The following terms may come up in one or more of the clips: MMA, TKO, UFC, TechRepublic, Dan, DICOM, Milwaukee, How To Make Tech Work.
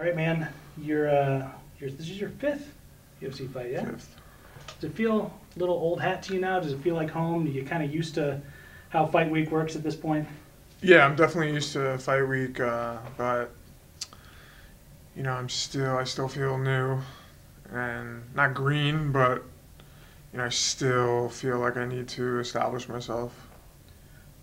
All right, man. This is your fifth UFC fight, yeah? Fifth. Does it feel a little old hat to you now? Does it feel like home? Are you kind of used to how fight week works at this point? Yeah, I'm definitely used to fight week, but you know, I still feel new and not green, but you know, I still feel like I need to establish myself.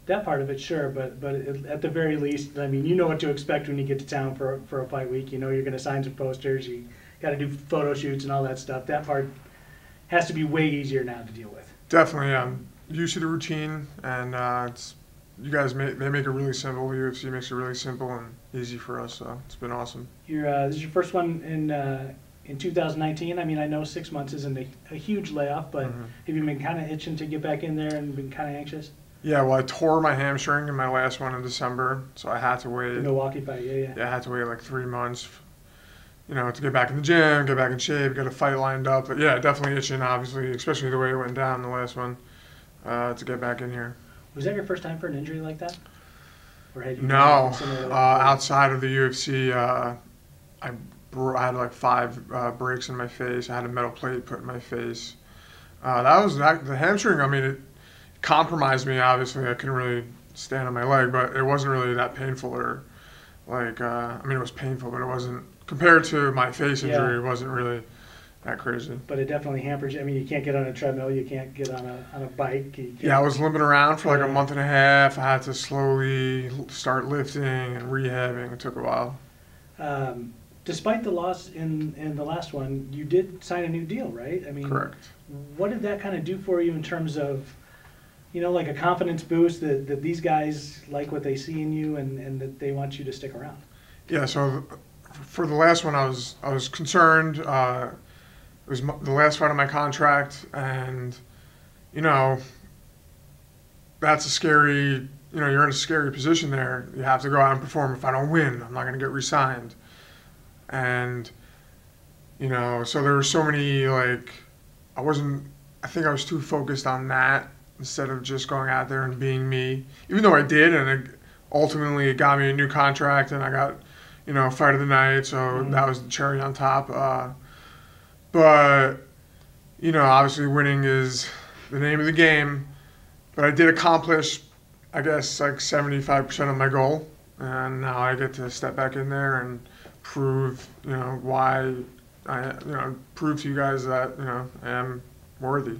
That part of it, sure, but at the very least, I mean, you know what to expect when you get to town for a fight week. You know, you're going to sign some posters. You got to do photo shoots and all that stuff. That part has to be way easier now to deal with. Definitely, yeah. I'm used to the routine, and you guys make it really simple. UFC makes it really simple and easy for us, so it's been awesome. This is your first one in 2019. I mean, I know 6 months isn't a huge layoff, but have you been kind of itching to get back in there and been kind of anxious? Yeah, well, I tore my hamstring in my last one in December, so I had to wait. The Milwaukee fight, yeah. Yeah, I had to wait like 3 months, you know, to get back in the gym, get back in shape, get a fight lined up. But yeah, definitely itching, obviously, especially the way it went down the last one, to get back in here. Was that your first time for an injury like that? Or had you outside of the UFC, I had like 5 breaks in my face. I had a metal plate put in my face. The hamstring, I mean, it compromised me, obviously. I couldn't really stand on my leg, but it wasn't really that painful or like, I mean, it was painful, but it wasn't, compared to my face injury, it wasn't really that crazy. But it definitely hampers you. I mean, you can't get on a treadmill, you can't get on a bike. Yeah, I was limping around for like a month and a half. I had to slowly start lifting and rehabbing. It took a while. Despite the loss in the last one, you did sign a new deal, right? I mean, correct. What did that kind of do for you in terms of, you know, like a confidence boost that these guys like what they see in you and that they want you to stick around? Yeah, so for the last one, I was concerned. It was the last fight of my contract, and, you know, that's a scary, you know, you're in a scary position there. You have to go out and perform. If I don't win, I'm not going to get re-signed. And, you know, so there were so many, like, I think I was too focused on that instead of just going out there and being me. Even though I did, and ultimately it got me a new contract, and I got, you know, fight of the night, so that was the cherry on top. But, you know, obviously winning is the name of the game. But I did accomplish, I guess, like 75% of my goal. And now I get to step back in there and prove, you know, why prove to you guys that, you know, I am worthy.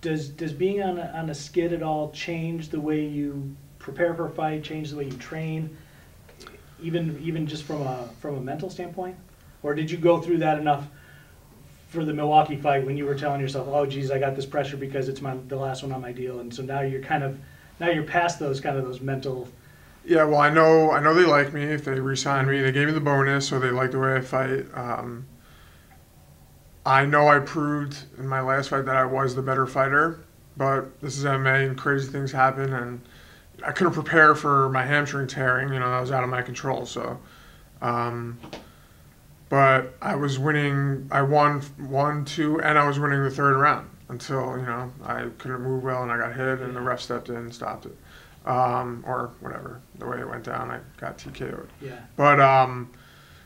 Does being on a skid at all change the way you prepare for a fight, change the way you train, even just from a mental standpoint? Or did you go through that enough for the Milwaukee fight when you were telling yourself, oh, geez, I got this pressure because it's the last one on my deal, and so now you're past those kind of those mental. Yeah, well, I know they like me if they re-signed me. They gave me the bonus, so they like the way I fight. I know I proved in my last fight that I was the better fighter, but this is MMA and crazy things happen, and I couldn't prepare for my hamstring tearing. You know, that was out of my control. So. But I was winning. I won 1, 2, and I was winning the third round until, you know, I couldn't move well and I got hit and the ref stepped in and stopped it, or whatever. The way it went down, I got TKO'd. Yeah. But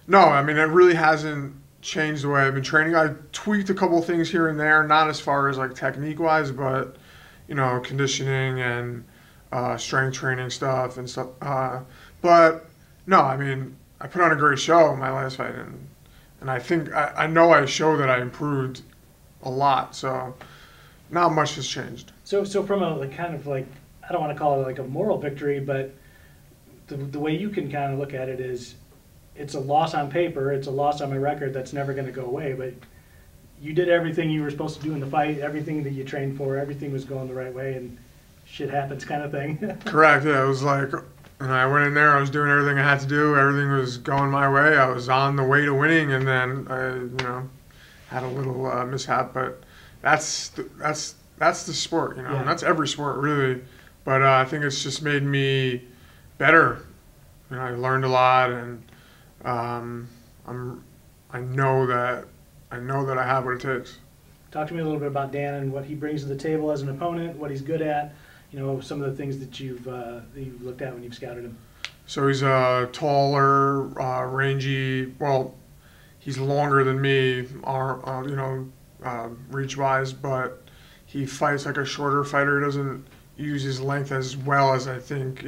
no, I mean, it really hasn't changed the way I've been training. I tweaked a couple of things here and there, not as far as like technique-wise, but you know, conditioning and strength training stuff and stuff. But no, I mean, I put on a great show in my last fight, and I think I know I show that I improved a lot, so not much has changed. So from a kind of like, I don't want to call it like a moral victory, but the way you can kind of look at it is, it's a loss on paper, it's a loss on my record that's never going to go away, but you did everything you were supposed to do in the fight, everything that you trained for, everything was going the right way, and shit happens kind of thing. Correct, yeah, it was like, and I went in there, I was doing everything I had to do, everything was going my way, I was on the way to winning, and then I, you know, had a little mishap, but that's the sport, you know, yeah. And that's every sport, really, but I think it's just made me better, you know, I learned a lot, and I know that I have what it takes. Talk to me a little bit about Dan and what he brings to the table as an opponent, what he's good at. You know, some of the things that you've looked at when you've scouted him. So he's a taller, rangy. Well, he's longer than me, reach-wise, but he fights like a shorter fighter. He doesn't use his length as well as I think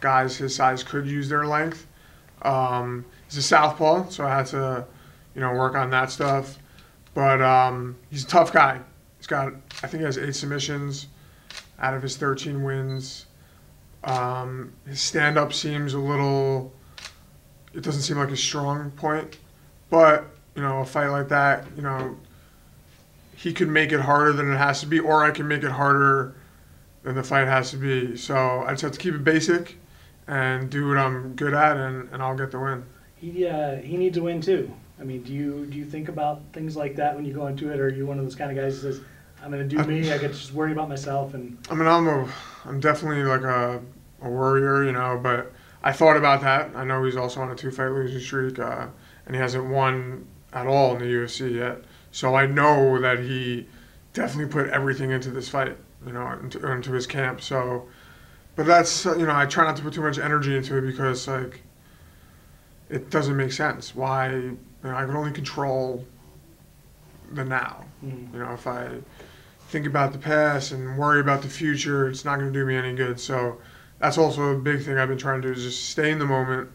guys his size could use their length. He's a southpaw, so I had to work on that stuff. But he's a tough guy. He's got, I think he has 8 submissions out of his 13 wins. His stand-up seems a little, it doesn't seem like his strong point, but a fight like that, he could make it harder than it has to be, or I can make it harder than the fight has to be. So I just have to keep it basic and do what I'm good at, and I'll get the win. He needs a win too. I mean, do you think about things like that when you go into it, or are you one of those kind of guys who says, I'm gonna do me, I get to just worry about myself? And I mean, I'm definitely like a worrier, but I thought about that. I know he's also on a 2-fight losing streak, and he hasn't won at all in the UFC yet. So I know that he definitely put everything into this fight, into his camp. So, but that's, I try not to put too much energy into it, because like, it doesn't make sense. Why, I can only control the now. Mm. If I think about the past and worry about the future, it's not going to do me any good. So that's also a big thing I've been trying to do, is just stay in the moment,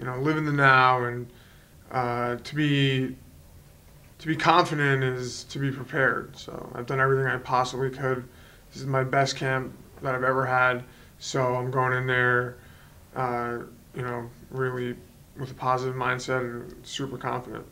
live in the now, and to be confident is to be prepared. So I've done everything I possibly could. This is my best camp that I've ever had, so I'm going in there, really with a positive mindset and super confident.